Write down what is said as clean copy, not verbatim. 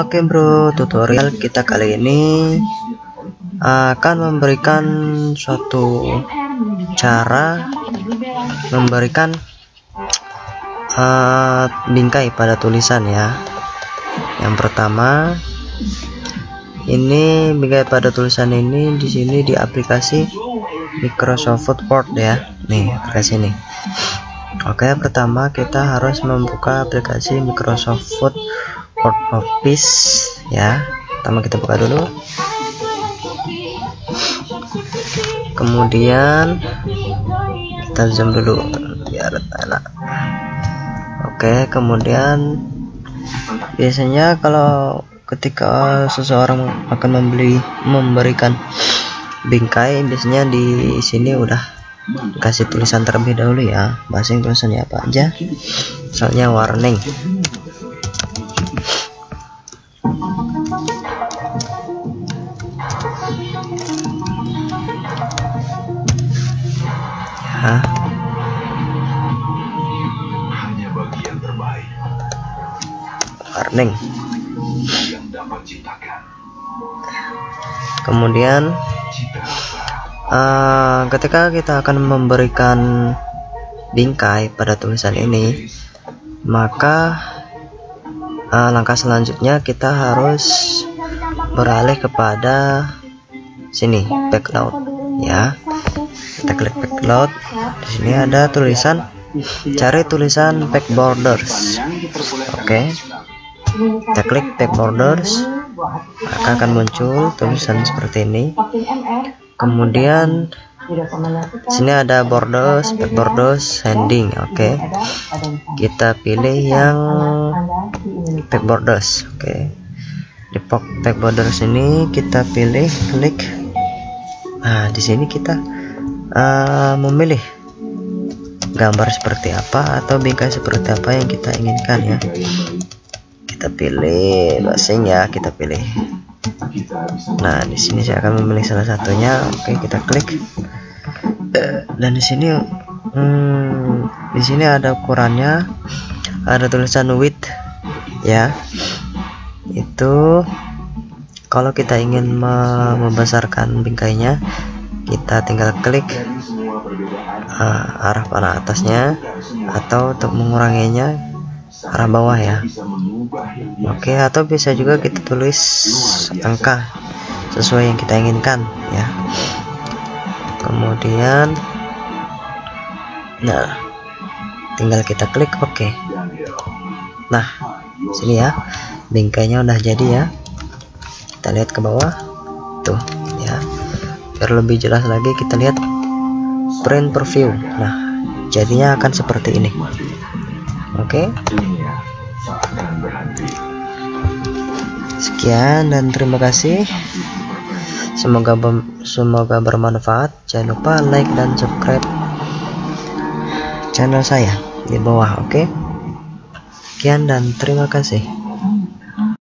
Oke bro, tutorial kita kali ini akan memberikan suatu cara memberikan bingkai pada tulisan ya. Yang pertama, ini bingkai pada tulisan ini di sini di aplikasi Microsoft Word ya. Nih aplikasi ini. Oke, pertama kita harus membuka aplikasi Microsoft Word Office ya. Pertama kita buka dulu. Kemudian kita zoom dulu biar enak. Oke, kemudian biasanya kalau ketika seseorang akan memberikan bingkai, biasanya di sini udah kasih tulisan terlebih dahulu ya. Masing tulisannya apa aja, misalnya warning. Hanya bagian terbaik. Warning. Kemudian ketika kita akan memberikan bingkai pada tulisan ini, maka langkah selanjutnya kita harus beralih kepada sini background ya. Kita klik background. Di sini ada tulisan, cari tulisan back borders. Oke, kita klik back borders, maka akan muncul tulisan seperti ini. Kemudian sini ada borders, back borders, heading. Oke, kita pilih yang back borders. Oke, di back borders ini kita pilih, klik. Nah di sini kita memilih gambar seperti apa atau bingkai seperti apa yang kita inginkan ya. Kita pilih masing ya, kita pilih. Nah di sini saya akan memilih salah satunya. Oke, kita klik. Dan di sini ada ukurannya, ada tulisan width ya. Itu kalau kita ingin membesarkan bingkainya, kita tinggal klik arah panah atasnya, atau untuk menguranginya arah bawah ya. Oke, atau bisa juga kita tulis angka sesuai yang kita inginkan ya. Kemudian nah tinggal kita klik oke. Nah sini ya bingkainya udah jadi ya. Kita lihat ke bawah tuh ya. Biar lebih jelas lagi kita lihat print preview. Nah jadinya akan seperti ini. Oke, sekian dan terima kasih, semoga bermanfaat. Jangan lupa like dan subscribe channel saya di bawah. Oke, sekian dan terima kasih.